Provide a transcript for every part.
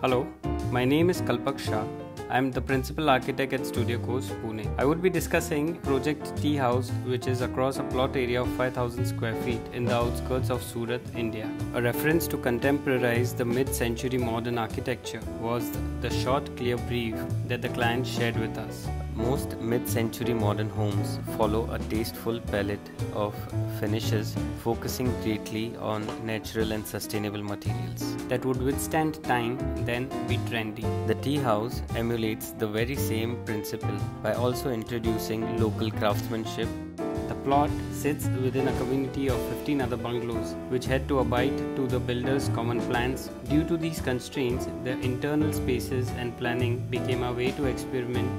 Hello, my name is Kalpak Shah. I am the Principal Architect at Studio Course, Pune. I would be discussing Project Tea House, which is across a plot area of 5,000 square feet in the outskirts of Surat, India. A reference to contemporize the mid-century modern architecture was the short, clear brief that the client shared with us. Most mid-century modern homes follow a tasteful palette of finishes, focusing greatly on natural and sustainable materials that would withstand time then be trendy. The T-House emulates the very same principle by also introducing local craftsmanship. The plot sits within a community of 15 other bungalows which had to abide to the builder's common plans. Due to these constraints, the internal spaces and planning became a way to experiment.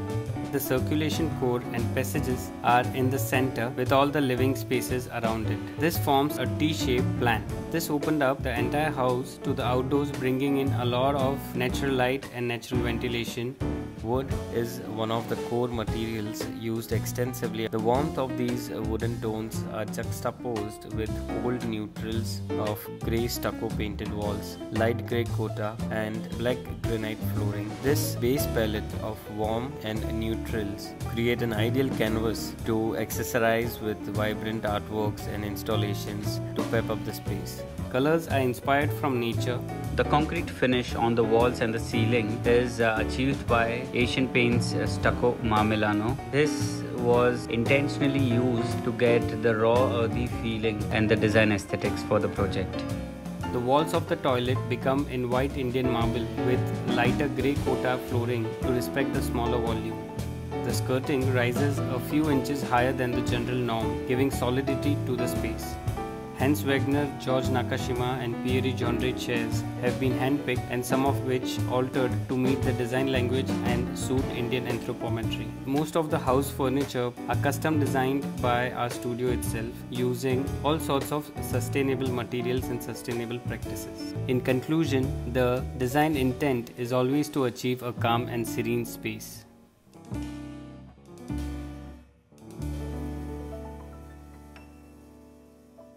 The circulation core and passages are in the center with all the living spaces around it. This forms a T-shaped plan. This opened up the entire house to the outdoors, bringing in a lot of natural light and natural ventilation. Wood is one of the core materials used extensively. The warmth of these wooden tones are juxtaposed with cold neutrals of grey stucco painted walls, light grey Kota and black granite flooring. This base palette of warm and neutrals create an ideal canvas to accessorize with vibrant artworks and installations to pep up the space. Colors are inspired from nature. The concrete finish on the walls and the ceiling is achieved by Asian Paints Stucco Marmelano. This was intentionally used to get the raw earthy feeling and the design aesthetics for the project. The walls of the toilet become in white Indian marble with lighter grey Kota flooring to respect the smaller volume. The skirting rises a few inches higher than the general norm, giving solidity to the space. Hans Wegner, George Nakashima and Pierre Jeanneret chairs have been handpicked and some of which altered to meet the design language and suit Indian anthropometry. Most of the house furniture are custom designed by our studio itself using all sorts of sustainable materials and sustainable practices. In conclusion, the design intent is always to achieve a calm and serene space.